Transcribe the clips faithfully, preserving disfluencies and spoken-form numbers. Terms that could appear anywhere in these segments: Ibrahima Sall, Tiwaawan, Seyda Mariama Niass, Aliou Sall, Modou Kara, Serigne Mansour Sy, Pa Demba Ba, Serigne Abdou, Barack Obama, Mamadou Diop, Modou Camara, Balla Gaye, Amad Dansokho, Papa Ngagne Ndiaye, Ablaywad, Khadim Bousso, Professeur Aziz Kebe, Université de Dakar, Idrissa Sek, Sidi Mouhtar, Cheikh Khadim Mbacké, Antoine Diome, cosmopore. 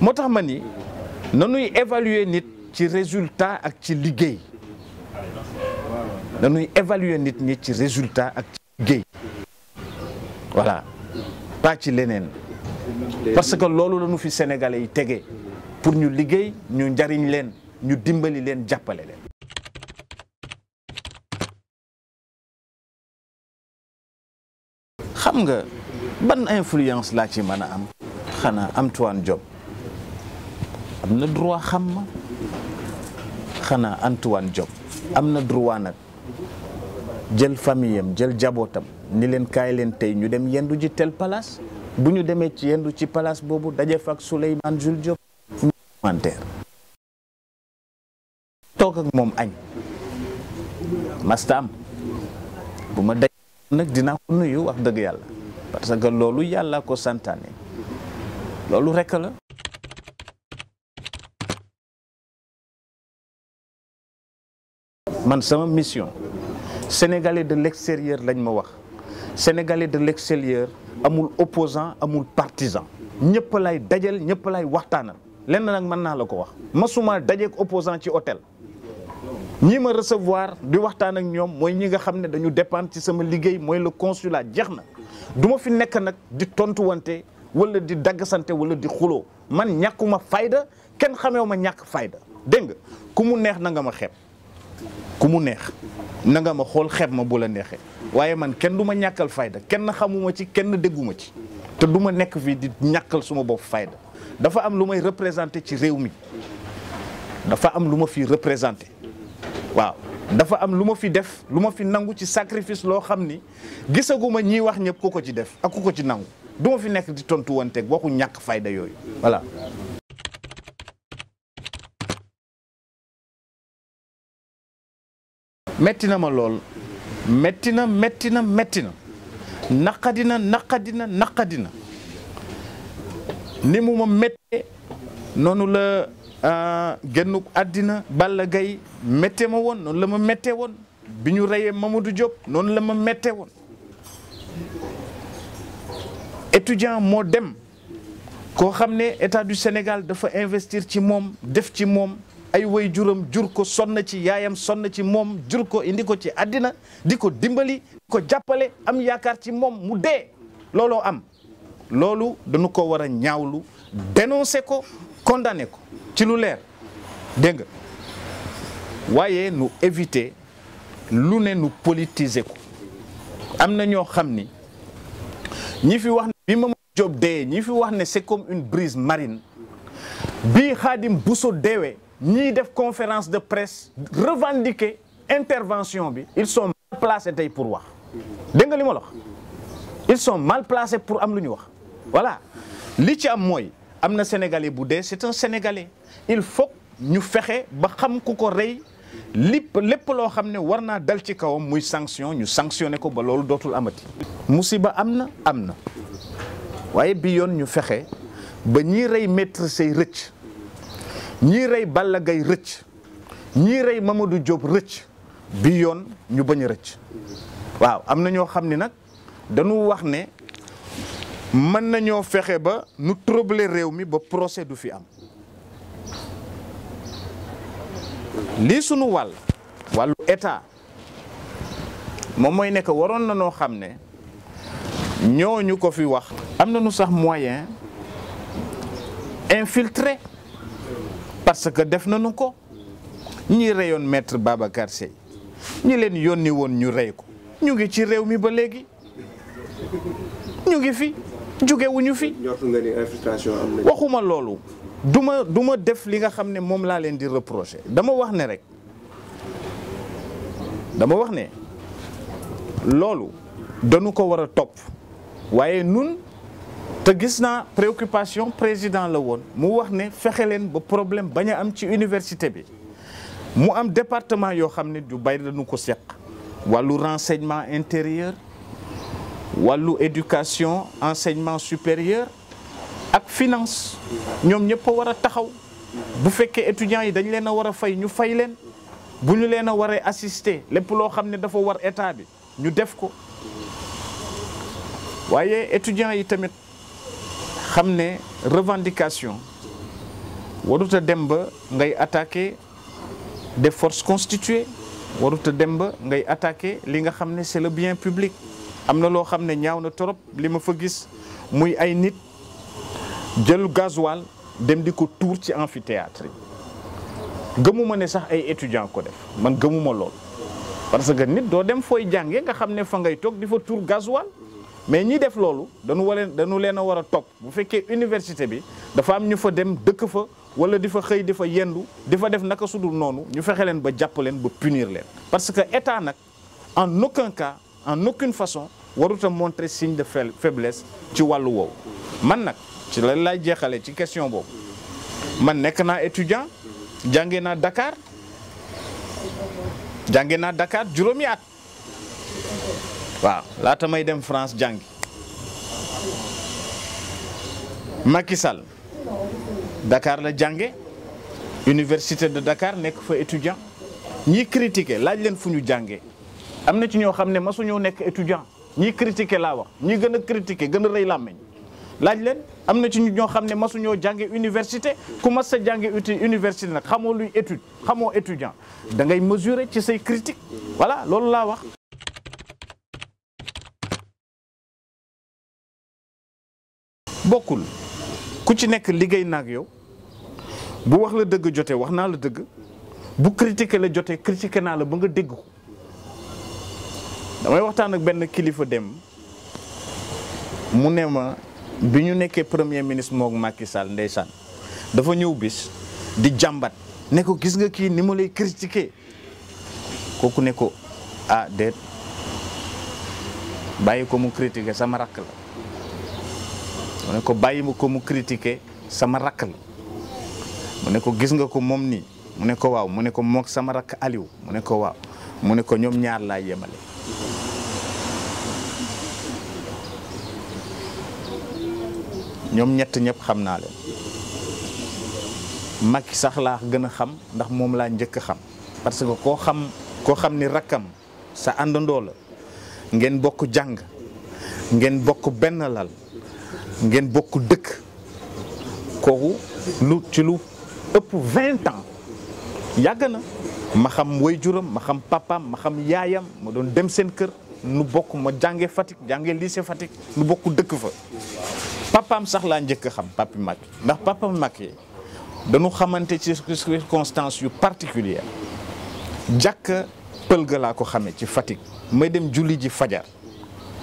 motax ma ni nañuy évaluer nit ci résultat ak ci liggéey nañuy évaluer nit ñi ci résultat ak ci liggéey voilà pas ci leneen parce que loolu la ñu fi sénégalais yi tégué pour ñu liggéey ñu njariñ leen ñu dimbali leen jàppale leen. Xam nga ban influence laa ci mën a am xanaa Antoine Diome am na droit xam ma xanaa Antoine Diome am na droit nag jël famille am jël jabootam ni leen kaay leen tey ñu dem yendu ji tel palace bu ñu demee ci yendu ci palace boobu daje fa ak Souleymane Jules Diop commentaire toog ak moom añ mastam bu ma daj nag dinaa ko nuyu wax dëgg yàlla parce que loolu yàlla ko santaane loolu rek la man sama mission sénégalais de l'extérieur lañ ma wax sénégalais de l'extérieur amul opposant amul partisan ñëpp lay dajal ñëpp lay waxtaanal lenn nag mën naa la ko wax masuma dajeeg opposant ci hôtel ñi ma recevoir di waxtaan ak ñoom mooy ñi nga xam ne dañu dépendre ci sama liggéey mooy le consulat jeex na du ma fi nekk nag di tontuwante wala di daggasante wala di xuloo man ñàkkuma fayda kenn xameewu ma ñàkk fayda dégg nga ku mu neex na nga ma xeeb ku mu neex na nga ma xool xeeb ma bu la neexee waaye man kenn du ma ñàkkal fayda kenn xamuma ci kenn dégguma ci te du ma nekk fii di ñàkkal suma bopp fayda dafa am lu may représenté ci réew mi dafa am lu ma fi représenté waaw dafa am lu ma fi def lu ma fi nangu ci sacrifice loo xam ni gisaguma ñiy wax ñëpp ku ko ci def ak ku ko ci nangu du ma fi nekk di tontu wanteeg waxu ñàkk fayda yooyu voilà. metti na ma lool metti na metti na metti na naqadina naqadina naqadina ni mu ma méttee noonu la génnuk àddina Balla Gaye méttee ma woon noonu la ma méttee woon bi ñu reyee Mamadou Diop noonu la ma méttee woon étudiant moo dem koo xam ne état du Sénégal dafa investir ci moom def ci moom ay way juram jur ko sonn ci yaayam sonn ci moom jur ko indi ko ci àddina di ko dimbali di ko jàppale am yaakaar ci moom mu dee looloo am loolu dañu ko war a ñaawlu dénoncer ko condamner ko ci lu leer dégg nga waaye nu éviter lu ne nu politiser ko am na ñoo xam ni ñi fi wax ne bi ma job dee ñi fi wax ne c'est comme une brise marine bi Khadim Bousso deewee ñiy def conférence de presse revendiquer intervention bi ils sont mal placés tey pour wax dégg nga li ma la wax ils sont mal placés pour am lu ñu wax voilà li ci am mooy am na sénégalais bu dee c'est un sénégalais il faut ñu fexe ba xam ku ko rey lépp lépp loo xam ne war naa dal ci kawam muy sanction ñu sanctionné ko ba loolu dootul amati. musiba am na am na waaye bi yoon ñu fexe ba ñii rey maître say rëcc ñii rey Balla Gaye rëcc ñii rey Mamadou Diop rëcc bi yoon ñu bañ a rëcc waaw am na ñoo xam ne nag dañu wax ne mën nañoo fexe ba nu troubler réew mi ba procès du fi am lii sunu wàll wàllu état moom mooy nekk waroon na noo xam ne ñooñu ko fi wax am na nu sax moyen infiltré parce que def nañu ko ñi reyoon maître Babacar Seye ñi leen yónni woon ñu rey ko ñu ngi ci réew mi ba léegi ñu ngi fi jóge wuñu fi waxuma loolu du ma du ma def li nga xam ne moom laa leen di reprocher dama wax ne rek dama wax ne loolu dañu ko war a topp waaye nun te gis naa préoccupation président la woon mu wax ne fexe leen ba problème bañ a am ci université bi mu am département yoo xam ne du bay dañu ko seq wàllu renseignement intérieur wàllu éducation enseignement supérieur ak finance ñoom ñëpp a war a taxaw bu fekkee étudiants yi dañ leen a war a fay ñu fay leen bu ñu leen a waree assister lépp loo xam ne dafa war état bi ñu def ko waaye étudiants yi tamit xam ne revendication waruta dem ba ngay attaquer des forces constituées waruta dem ba ngay attaquer li nga xam ne c'est le bien public. am na loo xam ne ñaaw na trop li ma fa gis muy ay nit jël gasoil dem di ko tuur ci amphithéâtre yi gëmuma ne sax ay étudiants ko def man gëmuma lool. parce que nit doo dem fooy jàngee nga xam ne fa ngay toog di fa tuur gasoil mais ñi def loolu dañu wala dañu leen a war a topp bu fekkee université bi dafa am ñu fa dem dëkk fa wala di fa xëy di fa yendu di fa def naka sudul noonu ñu fexe leen ba jàpp leen ba punir leen. parce que état nag en aucun cas en aucune façon warut a montrer signe de faiblesse ci wàllu woowu. man nag ci lan laay jeexalee ci question boobu man nekk naa étudiant jàngee naa Dakar jàngee naa Dakar juróomi at. waaw laata may dem France jàngi Macky Sall Dakar la jànge Université de Dakar nekk fa étudiant ñi critiquer laaj leen fu ñu jàngee am na ci ñoo xam ne masu ñoo nekk étudiant ñi critiquer laa wax ñi gën a critiquer gën a rëy làmmeñ laaj leen am na ci ñoo xam ne masu ñoo jànge université ku mas sa jànge université nag xamoo luy étude xamoo étudiant da ngay mesurer ci say critique voilà loolu laa wax. bokkul ku ci nekk liggéey naag yow bu wax la dëgg jotee wax naa la dëgg bu critiquer la jotee critiquer naa la ba nga dégg ko damay waxtaan ak benn kilifa dem mu ne ma bi ñu nekkee premier ministre moog Macky Sall ndeysaan dafa ñëw bis di jàmbat ne ko gis nga kii ni ma lay critiquer kooku ne ko ah déet bàyyi ko mu critiquer sama rakk la. mu ne ko bàyyi ma ko mu critiquer sama rakk la mu ne ko gis nga ko moom nii mu ne ko waaw mu ne ko moog sama rakk Aliou mu ne ko waaw mu ne ko ñoom ñaar laa yemale. ñoom ñett ñëpp xam naa leen Macky sax laa gën a xam ndax moom laa njëkk a xam parce que koo xam koo xam ni rakkam sa àndandoo la ngeen bokk jàng ngeen bokk benn lal ngeen bokk dëkk kooku lu ci lu ëpp vingt ans yàgg na ma xam waajuram ma xam papaam ma xam yaayam ma doon dem seen kër nu bokk ma jàngee Fatick jàngee lycée Fatick nu bokk dëkk fa papaam sax laa njëkk a xam papi Macky ndax papa Macky dañu xamante ci circonstances yu particulières jàkk pël ga laa ko xamee ci Fatick may dem julli ji fajar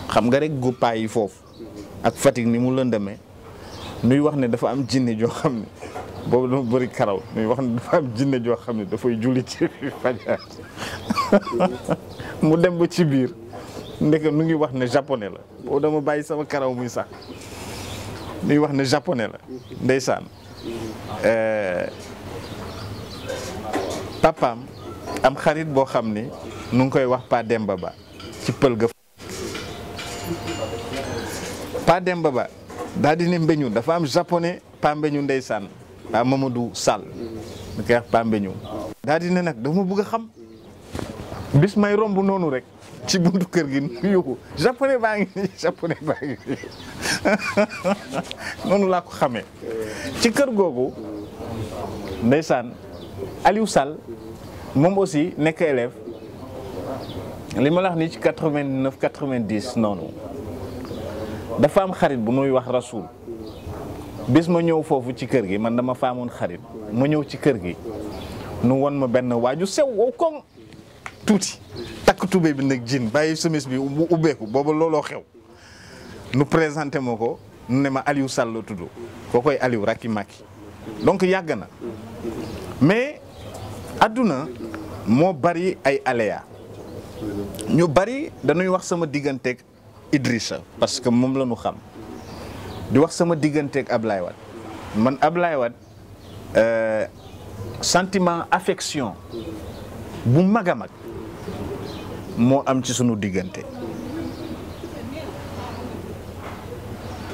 xam nga rek guppaay yi foofu ak Fatick ni mu lëndamee nuy wax ne dafa am jinne joo xam ne boobu dama bëri karaw nuy wax ne dafa am jinne joo xam ne dafay julli ci fajar mu dem ba ci biir ndeke nu ngi wax ne japonais la boobu dama bàyyi sama karaw muy sax nuy wax ne japonais la ndeysaan papaam am xarit boo xam ni nu ngi koy wax Pa Demba Ba ci pël ga Pa Demba Ba daal di ne mbeñu dafa am japonais Pa Mbeñu ndeysaan Pa Mamadou Sall di koy wax Pa Mbeñu daal di ne nag dama bëgg a xam bis may romb noonu rek ci buntu kër gi nuyu japonais baa ngi nii japonais baa ngi nii noonu laa ko xamee ci kër googu ndeysaan Aliou Sall moom aussi nekk élève li ma la wax nii ci quatre-vingt-neuf quatre-vingt-dix noonu dafa am xarit bu nuy wax Rasoul bis ma ñëw foofu ci kër gi man dama faamoon xarit ma ñëw ci kër gi nu won ma benn waaju sew wow koŋ tuuti takk tubéy bi nag jin bàyyi chemise bi mu ubbeeku booba looloo xew nu présenté ma ko nu ne ma Aliou Sall la tudd koo koy Aliou rakki Macky donc yàgg na mais adduna moo bari ay aléa ñu bari dañuy wax sama digganteeg Idrissa parce que moom la ñu xam di wax sama digganteeg Ablaywad man Ablaywad sentiment affection bu mag a mag moo am ci sunu diggante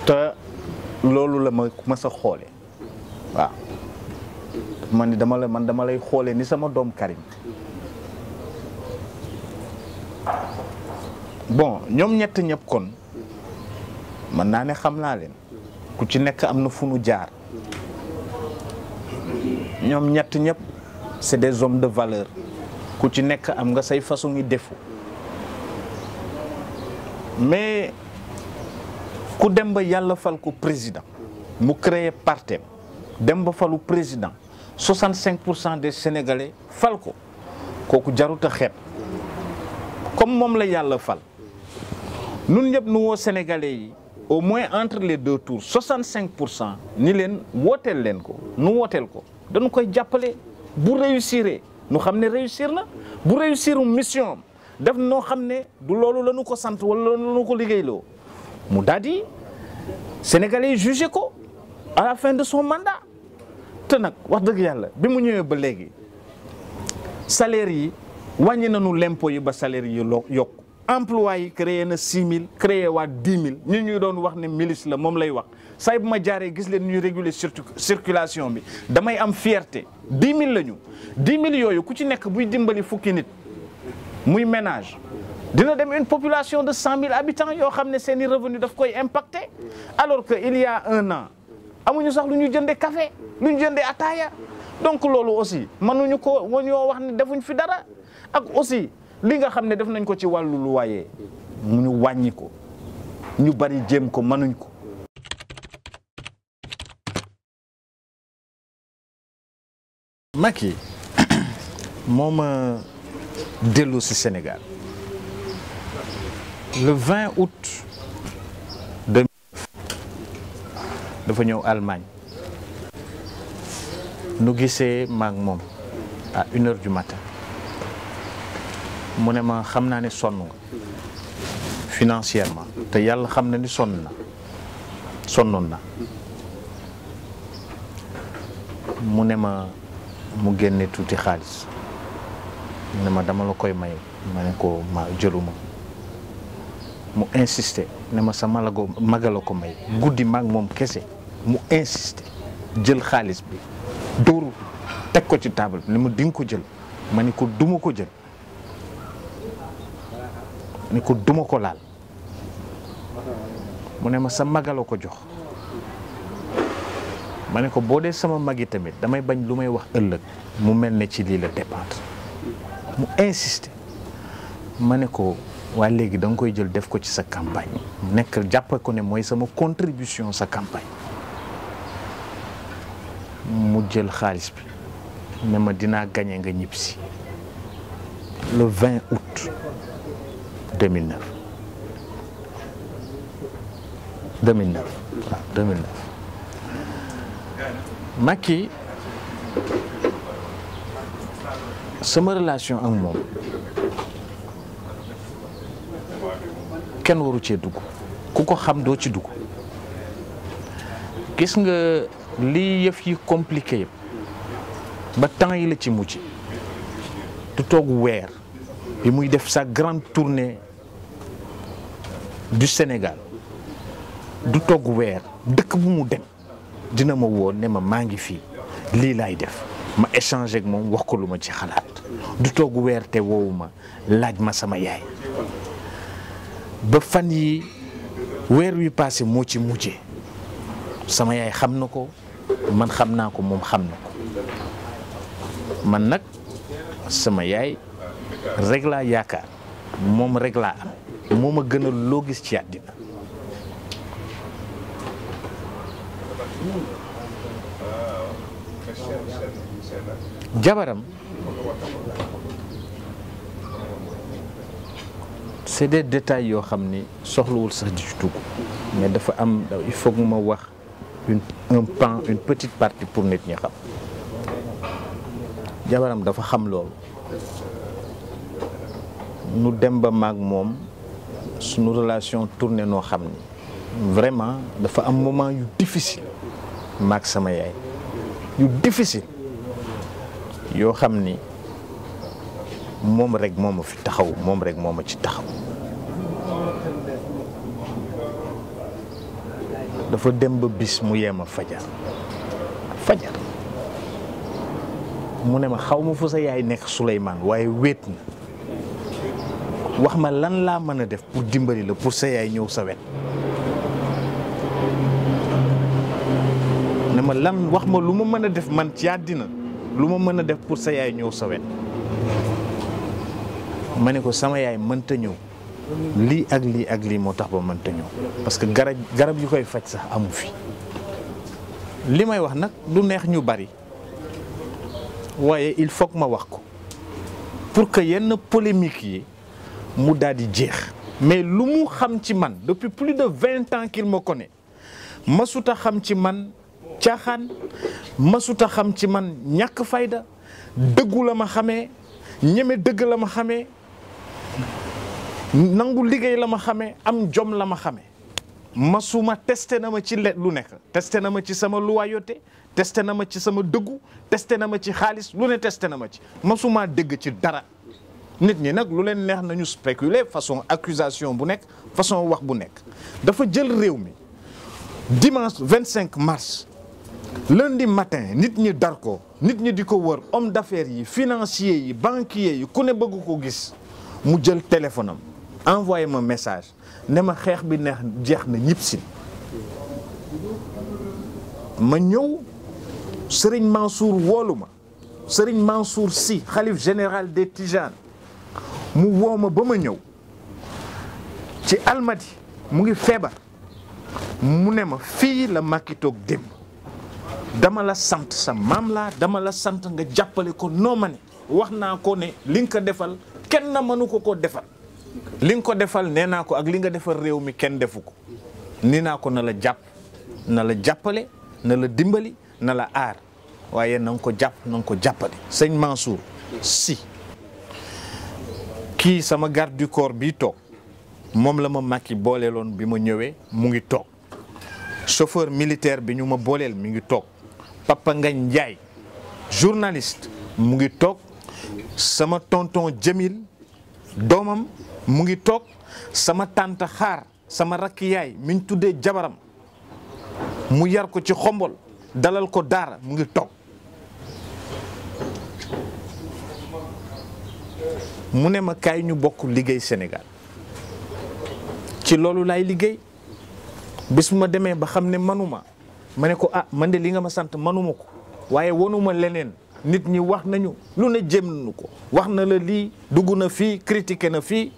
te loolu la ma mas a xoole waaw man ni dama la man dama lay xoole ni sama doom Karim bon ñoom ñett ñëpp kon mën naa ne xam naa leen ku ci nekk am na fu nu jaar ñoom ñett ñëpp c'est des hommes de valeur ku ci nekk am nga say façon yi défaut mais ku dem ba yàlla fal ko président mu créer parti dem ba falu président soixante-cinq pour cent des Sénégalais fal ko kooku jarut a xeeb comme moom la yàlla fal ñun ñëpp nu woo Sénégalais yi au moins entre les deux tours soixante-cinq pour cent ni leen wooteel leen ko nu wooteel ko dañu koy jàppale bu réussiré nu xam ne réussir na bu réussiru mission am def noo xam ne du loolu la ñu ko sant wala la ñu ko liggéeyloo mu daal di Sénégalais yi jugé ko à la fin de son mandat te nag wax dëgg yàlla bi mu ñëwee ba léegi salaire yi wàññi nañu l'impôt yi ba salaire yi yokk emplois yi créé na six mille créé waa dix mille ñun ñuy doon wax ne milice la moom lay wax say bu ma jaaree gis leen ñuy réguler surtout circulation bi damay am fierté dix mille la ñu dix mille yooyu ku ci nekk buy dimbali fukki nit muy ménage dina dem une population de cent mille habitants yoo xam ne seeni revenu daf koy impacté alors que il y a un an amuñu sax lu ñu jëndee café lu ñu jëndee ataaya donc loolu aussi mënuñu ko ñoo wax ne defuñ fi dara ak aussi li nga xam ne def nañ ko ci wàllu loyer mu ñu wàññi ko ñu bari jéem ko mënuñ ko. Macky moo ma dellu si Sénégal le vingt août deux mille neuf dafa ñëw Allemagne nu gisee maag moom à une heure du matin. mu ne ma xam naa ne sonn nga financièrement te yàlla xam na ni sonn na sonnoon na mu ne ma mu génne tuuti xaalis mu ne ma dama la koy may ma ne ko ma jëluma mu insister ne ma sa malago magala ko may guddi maag moom kese mu insister jël xaalis bi dóoru teg ko ci table bi ne ma di nga ko jël ma ne ko duma ko jël ni ko duma ko laal mu ne ma sa magala ko jox ma ne ko boo dee sama mag yi tamit damay bañ lu may wax ëllëg mu mel ne ci lii la dépendre mu insister ma ne ko waa léegi da nga koy jël def ko ci sa campagne nekk jàpp ko ne mooy sama contribution sa campagne mu jël xaalis bi ne ma dinaa gañe nga ñibbisi le vingt août deux mille neuf deux mille neuf waaw deux mille neuf Macky sama relation ak moom kenn waru cee dugg ku ko xam doo ci dugg gis nga lii yëf yi compliqué yëpp ba temps yi la ci mucc du toog weer bi muy def sa grande tournée du Sénégal du toog weer dëkk bu mu dem dina ma woo ne ma maa ngi fii lii laay def ma échanger ak moom wax ko lu ma ci xalaat du toog weer te woowu ma laaj ma sama yaay ba fan yi weer wi passé moo ci mujjee sama yaay xam na ko man xam naa ko moom xam na ko man nag sama yaay rek laa yaakaar moom rek laa am moom a gënal loo gis ci àddina jabaram c'est des détails yoo xam ni soxlawul sax di ci dugg mais dafa am il faut que ma wax une un pan une petite partie pour nit ñi xam jabaram dafa xam loolu nu dem ba maag moom suñu relation tournée noo xam ni vraiment dafa am moment yu difficile maag sama yaay yu difficile yoo xam ni moom rek moo ma fi taxaw moom rek moo ma ci taxaw dafa dem ba bis mu yem a fajar fajar mu ne ma xaw ma fu sa yaay nekk Souleymane waaye wéet na wax ma lan laa mën a def pour dimbali la pour sa yaay ñëw sa wet ne ma lan wax ma lu ma mën a def man ci àddina lu ma mën a def pour sa yaay ñëw sa wet ma ne ko sama yaay mënta ñëw lii ak lii ak lii moo tax ba mënta ñëw parce que garab garab yu koy faj sax amu fi. li may wax nag du neex ñu bari waaye il faut que ma wax ko pour que yenn polémique yi mu daal di jeex. mais lu mu xam ci man depuis plus de vingt ans qu'il me connaît masuta xam ci man caaxaan masuta xam ci man ñàkk fayda dëggu la ma xamee ñeme dëgg la ma xamee nangu liggéey la ma xamee am jom la ma xamee masuma testé na ma ci let lu nekk testé na ma ci sama loyauté testé na ma ci sama dëggu testé na ma ci xaalis lu ne testé na ma ci masuma dëgg ci dara. nit ñi nag lu leen neex nañu spéculer façon accusation bu nekk façon wax bu nekk dafa jël réew mi dimanche vingt-cinq mars lundi matin nit ñi dar ko nit ñi di ko wër homme d'affaires yi financier yi banquier yi ku ne bëgg ko gis mu jël téléphone am envoyé ma message ne ma xeex bi neex jeex na ñëpp si ma ñëw Serigne Mansour woolu ma Serigne Mansour Sy xalif général des Tijanes mu woo ma ba ma ñëw ci almadi mu ngi feebar mu ne ma fii la Macky toog démb dama la sant sa maam laa dama la sant nga jàppale ko noo ma ne wax naa ko ne li nga ko defal kenn mënu ko ko defal li nga ko defal nee naa ko ak li nga defal réew mi kenn defu ko nee naa ko na la jàpp na la jàppale na la dimbali na la aar waaye na nga ko jàpp na nga ko jàppale sëñ Mansour Sy kii sama garde du corps bii toog moom la ma Macky booleeloon bi ma ñëwee mu ngi toog chauffeur militaire bi ñu ma booleel mi ngi toog Papa Ngagne Ndiaye journaliste mu ngi toog sama tonton Jamil doomam mu ngi toog sama tante Xaar sama rakk yaay mi ñu tuddee jabaram mu yar ko ci xombol dalal ko daara mu ngi toog mu ne ma kaay ñu bokk liggéey Sénégal ci loolu laay liggéey bis ma demee ba xam ne manuma ma ne ko ah man de li nga ma sant manuma ko waaye wanuma leneen nit ñi wax nañu lu ne jëm nañu ko wax na la lii dugg na fii critiqué na fii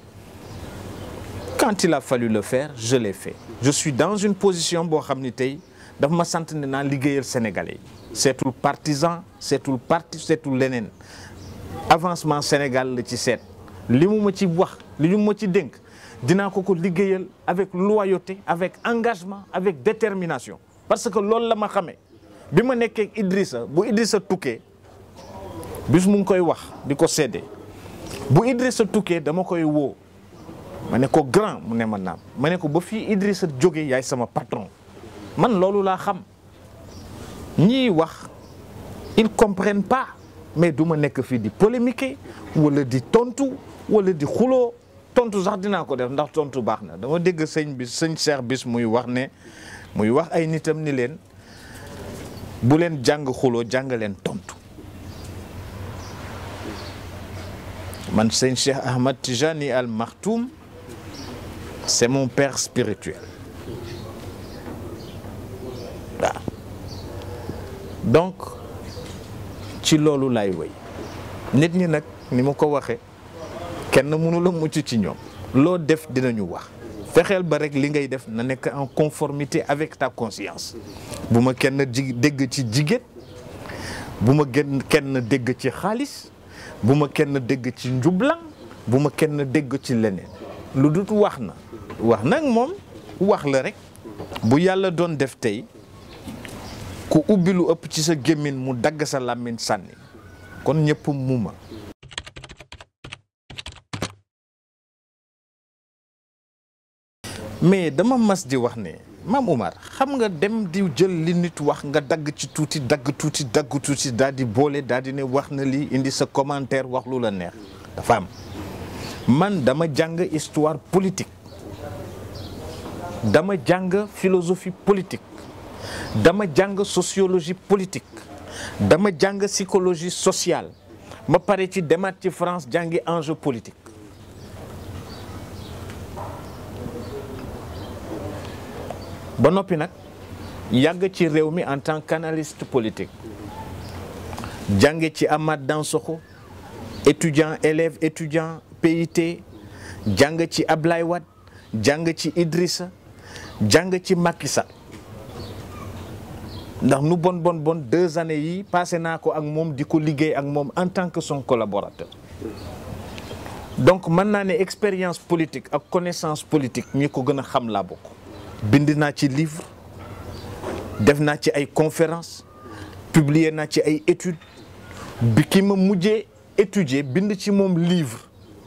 quand il a fallu le faire je l'ai fait je suis dans une position boo xam ne tey daf ma sant ne naa liggéeyal Sénégalais yi seetul partisan seetul parti seetul leneen avancement Sénégal la ci seet li mu ma ci wax li mu ma ci dénk dinaa ko ko liggéeyal avec loyauté avec engagement avec détermination parce que loolu la ma xamee bi ma nekkee Idrissa bu Idrissa tukkee bis mu ngi koy wax di ko séddee bu Idrissa tukkee dama koy woo ma ne ko grand mu ne ma naam ma ne ko ba fii Idrissa jógee yaay sama patron man loolu laa xam ñiy wax ils comprennent pas. mais duma nekk fii di polémiquer wala di tontu wala di xuloo tontu sax dinaa ko def ndax tontu baax na dama dégg sëñ bi sëñ Cheikh bis muy wax ne muy wax ay nitam ni leen bu leen jàng xuloo jàng leen tontu. man sëñ Cheikh Ahmad Tijani Al Maktoum c'est mon père spirituel waaw donc. ci loolu laay wéy nit ñi nag ni ma ko waxee kenn mënu la mucc ci ñoom loo def dinañu wax fexeel ba rek li ngay def na nekk en conformité avec ta conscience bu ma kenn ji dégg ci jigéen bu ma gën kenn dégg ci xaalis bu ma kenn dégg ci njublan bu ma kenn dégg ci leneen lu dut wax na wax nag moom wax la rek bu yàlla doon def tey ku ubbi lu ëpp ci sa gémmiñ mu dagg sa làmmiñ sànni kon ñëpp muuma mais dama mas di wax ne maam Umar xam nga dem di jël li nit wax nga dagg ci tuuti dagg tuuti dagg tuuti daal di boole daal di ne wax na lii indi sa commentaire wax lu la neex dafa am man dama jàng histoire politique dama jàng philosophie politique dama jàng sociologie politique dama jàng psychologie sociale ma pare ci demaat ci France jàngi enjeu politique ba noppi nag yàgg ci réew mi en tant qu'analyste politique jànge ci Amad Dansokho étudiant élève étudiant P I T jàng ci Ablaywad jàng ci Idrissa jàng ci Macky Sall ndax nu bon bon bon deux années yi passé naa ko ak moom di ko liggéey ak moom en tant que son collaborateur. Donc mën naa ne expérience politique ak connaissance politique ñi ko gën a xam laa bokk. bind naa ci livre def naa ci ay conférences publier naa ci ay études bi ki ma mujjee étudier bind ci moom livre.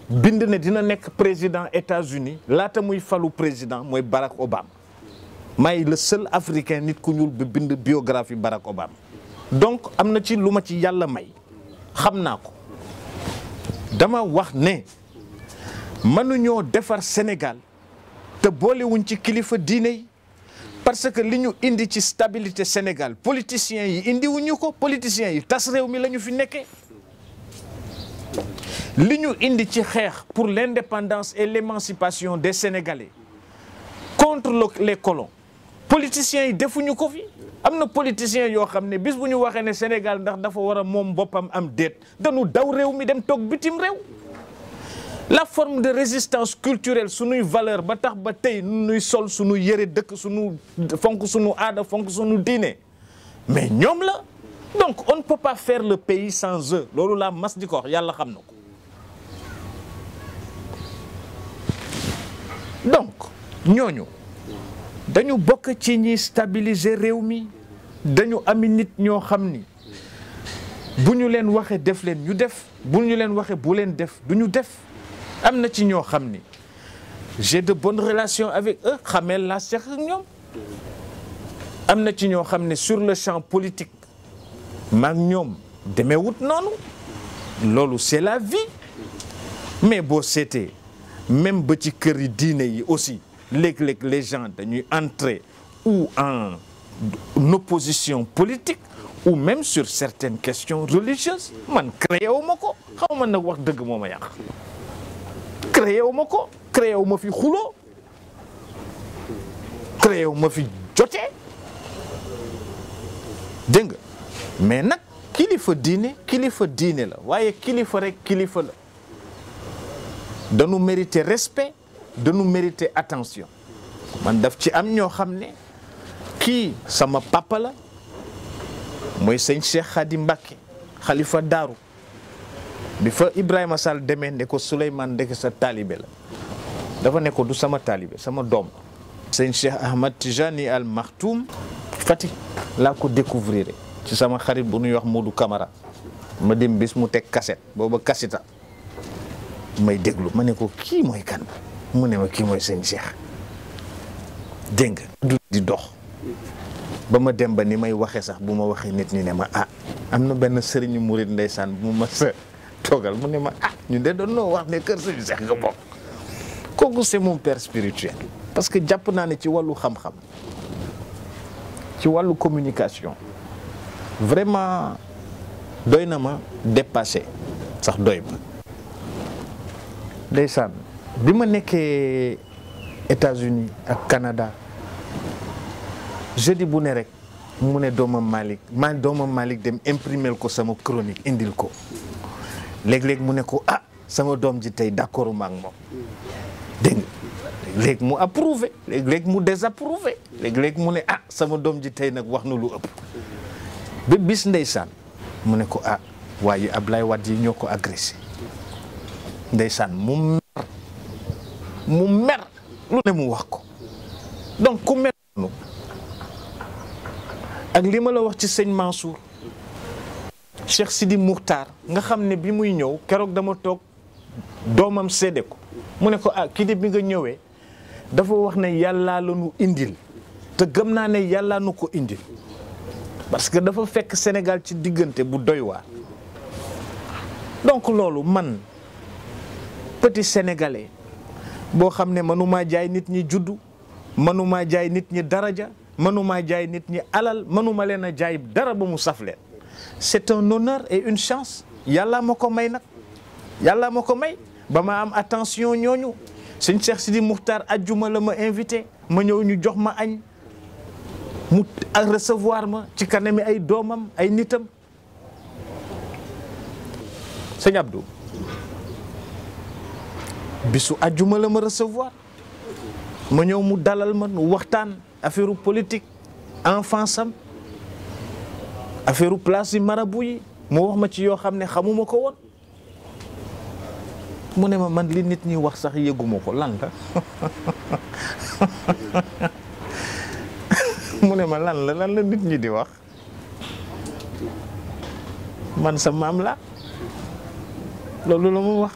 bind ne dina nekk président États-Unis laata muy falu président mooy Barack Obama may le seul africain nit ku ñuul bi bind biographie Barack Obama. Donc am na ci lu ma ci yàlla may xam naa ko dama wax ne mënuñoo defar Sénégal te boolewuñ ci kilifa diine yi parce que li ñu indi ci stabilité Sénégal politiciens yi indi wuñu ko politiciens yi tas réew mi la ñu fi nekkee. Li ñu indi ci xeex pour l'indépendance et l'émancipation des Sénégalais contre les colons politiciens yi defuñu ko fi am na politiciens yoo xam ne bis bu ñu waxee ne Sénégal ndax dafa war a moom boppam am déet dañu daw réew mi dem toog bitim réew. La forme de résistance culturelle suñuy valeur ba tax ba tey nuy sol suñu yëre dëkk suñu fonk suñu aada fonk suñu diine mais ñoom la donc on ne peut pas faire le pays sans eux loolu laa mas di ko wax yàlla xam na ko. Donc ñooñu dañu bokk ci ñi stabiliser réew mi dañu ami nit ñoo xam ni bu ñu leen waxee def leen ñu def bu ñu leen waxee bu leen def du ñu def am na ci ñoo xam ni j'ai de bonnes relations avec eux xamel la seq ak ñoom am na ci ñoo xam ne sur le champ politique maag ñoom demee wut noonu loolu c'est la vie mais boo seetee même petit curry dîner aussi, les, les, les gens entrent ou en opposition politique ou même sur certaines questions religieuses. Man créé au moko, comment man n'avoir de gomoya. Créé au moko, créé au mofi hulo, créé au mofi joté. Dingue. Mais nak qu'il faut dîner, qu'il faut dîner là. Voyez qu'il faut qu'il faut là. De nous mériter respect, de nous mériter attention. Man daf ci am ñoo xam ne kii sama papa la mooy sëñ Cheikh Khadim Mbacké xalifa daaru bi fa Ibrahima Sall demee ne ko Souleymane ndeke sa taalibe la dafa ne ko du sama taalibe sama doom sëñ Cheikh Ahmad Tijani Al Maktoum Fatick laa ko découvrir ci sama xarit bu ñuy wax Modou Camara ma dem bis mu teg cassette booba kasita may déglu ma ne ko kii mooy kan mu ne ma kii mooy sëñ Cheikh dégg nga du di dox ba ma dem ba ni may waxee sax bu ma waxee nit ñi ne ma ah am na benn sëriñu murid ndeysaan bu ma sa toogal mu ne ma ah ñu de doon noo wax ne kër sëñ Cheikh nga bokk kooku c'est mon père spirituel. Parce que jàpp naa ne ci wàllu xam-xam ci wàllu communication vraiment doy na ma dépassé sax doy ma. Ndeysaan bi ma nekkee États-Unis ak Canada jeudi bu ne rek mu ne doomam Malick ma doomam Malick dem imprimer ko sama chronique indil ko léeg-léeg mu ne ko ah sama doom ji tey d'accord ma ak moom dégg nga léeg-léeg mu approuvé léeg-léeg mu désapprouvé léeg-léeg mu ne ah sama doom ji tey nag wax na lu ëpp ba bis ndeysaan mu ne ko ah waaye Ablaye Wade yi ñoo ko agressé. Ndeysaan mu mer mu mer lu ne mu wax ko donc ku mel noonu ak li ma la wax ci sëñ Mansour Cheikh Sidi Mouhtar nga xam ne bi muy ñëw keroog dama toog doomam séede ko mu ne ko ah kii de bi nga ñëwee dafa wax ne yàllaa la nu indil te gëm naa ne yàllaa nu ko indil parce que dafa fekk Sénégal ci diggante bu doy waar donc loolu man. Petit Sénégalais boo xam ne manuma jaay nit ñi juddu manuma jaay nit ñi daraja manuma jaay nit ñi alal manuma leen a jaay dara ba mu saf leen c'est un honneur et une chance yàlla ma ko may nag yàlla ma ko may ba ma am attention ñooñu sëñ Cheikh Sidi Mouhtar ajjuma la ma invité ma ñëw ñu jox ma añ mu recevoir ma ci kanami ay doomam ay nitam Serigne Abdou bisu àjjuma la ma recevoir ma ñëw mu dalal ma nu waxtaan affaire politique enfance am affaire place yi marabu yi mu wax ma ci yoo xam ne xamuma ko woon mu ne ma man li nit ñi wax sax yëguma ko lan la mu ne ma lan la lan la nit ñi di wax man sa maam la loolu la mu wax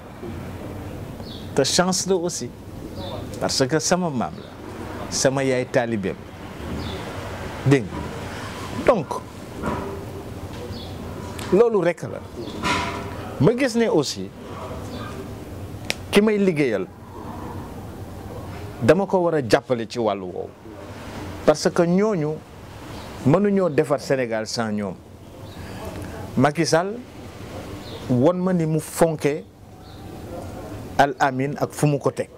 te chance la aussi parce que sama maam la sama yaay taalibeem dégg donc loolu rek la ma gis ne aussi ki may liggéeyal dama ko war a jàppale ci wàllu woowu parce que ñooñu mënuñoo defar Sénégal sans ñoom Macky Sall won ma ni mu fonkee Al-Amin ak fu mu ko teg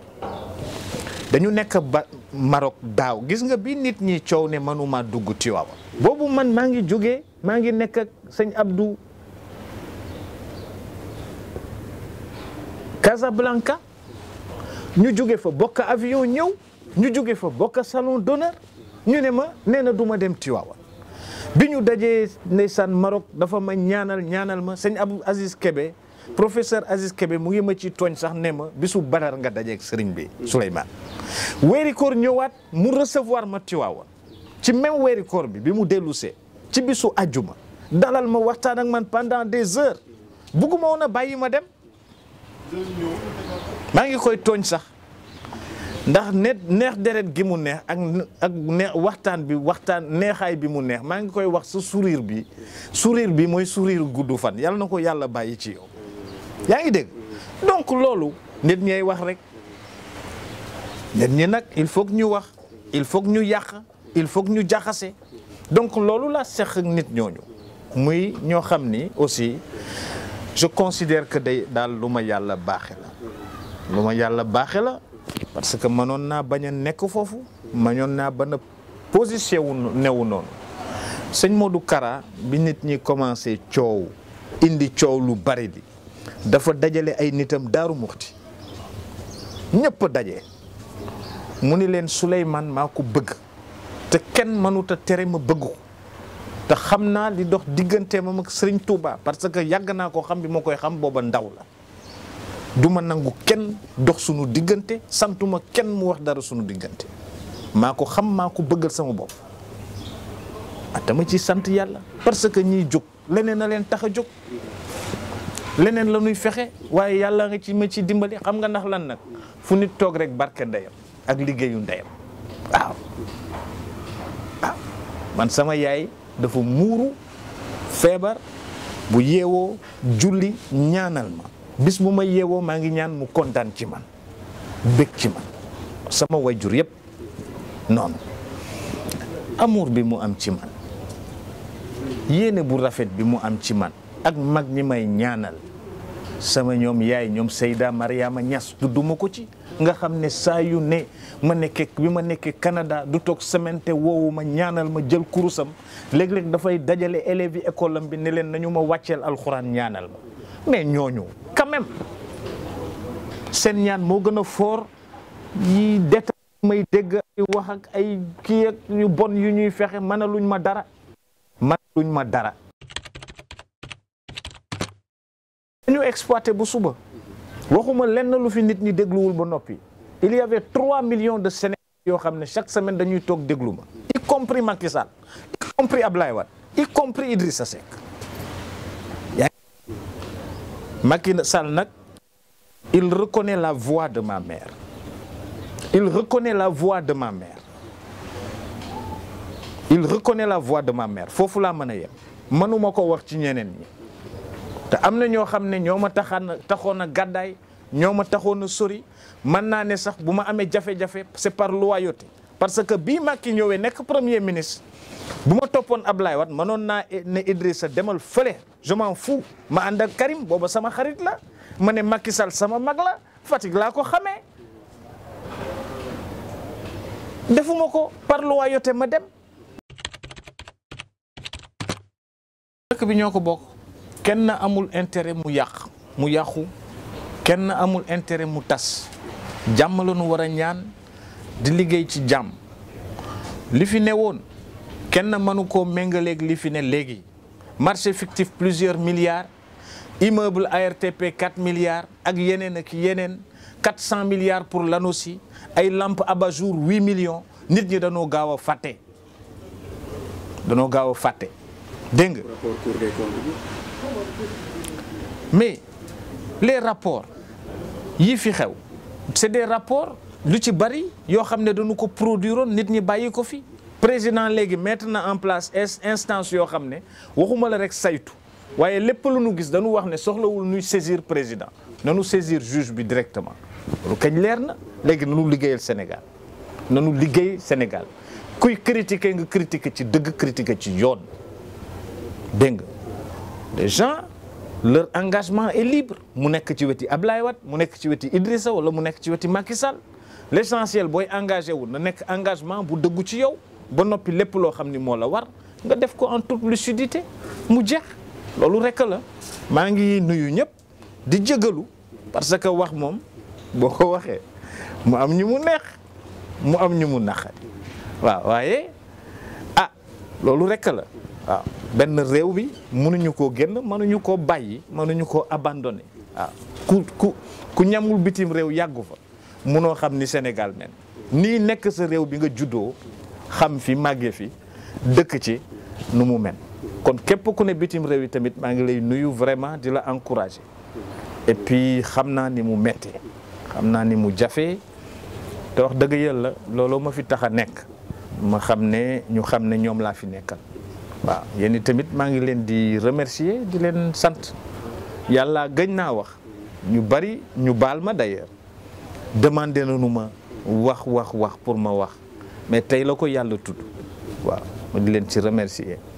dañu nekk ba Maroc daaw gis nga bi nit ñi coow ne manuma dugg Tiwaawan boobu man maa ngi jógee maa ngi nekk ak Serigne Abdou Casablanca ñu jóge fa bokk avion ñëw ñu jóge fa bokk salon d'honneur ñu ne ma nee na du ma dem Tiwaawan bi ñu dajee ndeysaan Maroc dafa ma ñaanal ñaanal ma Serigne Abdou Aziz Kebe professeur Aziz Kebe mu ngi ma ci tooñ sax ne ma bisu Badar nga dajeeg Serigne bi Souleymane weeri koor ñëwaat mu recevoir ma Tiwaawan ci même weeri koor bi bi mu dellusee ci bisu àjjuma dalal ma waxtaan ak man pendant des heures bugguma woon a bàyyi ma dem maa ngi koy tooñ sax ndax net neex deret gi mu neex ak ak neex waxtaan bi waxtaan neexaay bi mu neex maa ngi koy wax sa sourire bi sourire bi mooy sourire gudd fan yàlla na ko yàlla bàyyi ci yow yaa ngi dégg donc loolu nit ñay wax rek nit ñi nag il faut que ñu wax il faut que ñu yàq il faut que ñu jaxase donc loolu la seq ak nit ñooñu muy ñoo xam ni aussi je considère que day daal lu ma yàlla baaxe la lu ma yàlla baaxe la parce que mënoon naa bañ a nekk foofu mënoon naa bañ a position wu newu noonu sëñ Modou Kara bi nit ñi commencé coow indi coow lu bari di dafa dajale ay nitam Daaru Muxti ñëpp daje mu ni leen Souleymane maa ko bëgg te kenn mënut a tere ma bëgg ko te xam naa li dox diggante moom ak Serigne Touba parce que yàgg naa ko xam bi ma koy xam booba ndaw la du ma nangu kenn dox sunu diggante santuma kenn mu wax dara sunu diggante maa ko xam maa ko bëggal sama bopp dama ci sant yàlla parce que ñiy jóg leneen na leen tax a jóg leneen la ñuy fexe waaye yàlla nga ci ma ci dimbali xam nga ndax lan nag fu nit toog rek barke ndeyam ak liggéeyu ndeyam waaw waaw man sama yaay dafa muuru feebar bu yeewoo julli ñaanal ma bis bu ma yeewoo maa ngi ñaan mu kontaan ci man bëgg ci man sama wayjur yëpp noonu amour bi mu am ci man yéene bu rafet bi mu am ci man ak mag ñi may ñaanal sama ñoom yaay ñoom Seyda Mariama Niass tudduma ko ci nga xam ne saa yu ne ma nekkee bi ma nekkee Canada du toog semaine te woowu ma ñaanal ma jël kurusam léeg-léeg dafay dajale élèves yi école am bi ne leen nañu ma wàcceel alxuraan ñaanal ma mais ñooñu quand même seen ñaan moo gën a fort yi détail may dégg ay wax ak ay kii ak yu bon yu ñuy fexe mën a luñ ma dara mën a luñ ma dara ñu exploité bu suba waxuma lenn lu fi nit ñi dégluwul ba noppi il y avait trois millions de Sénégalais yoo xam ne chaque semaine dañuy toog déglu ma y compris Macky Sall y compris Ablaywad y compris Idrissa Sek yaa Macky Sall nag il reconnaît la voix de ma mère il reconnaît la voix de ma mère il reconnaît la voix de ma mère foofu laa mën a yem mënuma ko wax ci ñeneen ñi te am na ñoo xam ne ñoo ma taxaan taxoon a gàddaay ñoo ma taxoon a sori mën naa ne sax bu ma amee jafe-jafe c'est par loyauté parce que bii Macky ñëwee nekk premier ministre bu ma toppoon Ablaye Wade mënoon naa ne Idrissa demal fële je m'en fous ma ànd ak Karim booba sama xarit la ma ne Macky Sall sama mag la Fatick laa ko xamee defuma ko par loyauté ma dem dëkk bi ñoo ko bokk kenn amul intérêt mu yàq mu yàqu kenn amul intérêt mu tas jàmm la ñu war a ñaan di liggéey ci jàmm li fi ne woon kenn mënu koo méngaleeg li fi ne léegi marché fictif plusieurs milliards immeuble A R T P quatre milliards ak yeneen ak yeneen quatre cents milliards pour l'ANOCI ay lampes abat-jour huit millions nit ñi dañoo gaaw a fàtte dañoo gaaw a fàtte dégg nga mais les rapports yii fi xew c'est des rapports lu ci bari yoo xam ne dañu ko produiroon nit ñi bàyyi ko fi président léegi mettre na en place instance yoo xam ne waxuma la rek saytu waaye lépp lu nu gis dañu wax ne soxlawul nuy saisir président nanu saisir juge bi directement lu kañ leer na léegi nanu liggéeyal Sénégal nanu liggéey Sénégal kuy critiquer nga critiquer ci dëgg critiquer ci yoon dégg nga les gens leur engagement est libre mu nekk ci weti Ablaywad mu nekk ci weti Idrissa wala mu nekk ci weti Macky Sall l'essentiel booy engagé wu na nekk engagement bu dëggu ci yow ba noppi lépp loo xam ni moo la war nga def ko en toute lucidité mu jeex loolu rek la maa ngi nuyu ñëpp di jëgalu parce que wax moom boo ko waxee mu am ñu mu neex mu am ñu mu naqari waaw waaye ah loolu rek la waaw benn réew bi mënuñu koo génn mënuñu koo bàyyi mënuñu koo abandonné waaw ku ku ku ñamul bitim réew yàggu fa munoo xam ni Sénégal men nii nekk sa réew bi nga juddoo xam fi màggee fi dëkk ci nu mu men kon képp ku ne bitim réew yi tamit maa ngi lay nuyu vraiment di la encourager et puis xam naa ni mu méttee xam naa ni mu jafee te wax dëgg yàlla looloo ma fi tax a nekk ma xam ne ñu xam ne ñoom laa fi nekkal waaw yéen tamit maa ngi leen di remercier di leen sant yàlla gëñ naa wax ñu bari ñu baal ma d'ailleurs demandé nañu ma wax wax wax pour ma wax mais tey la ko yàlla tudd waaw ma di leen ci remercier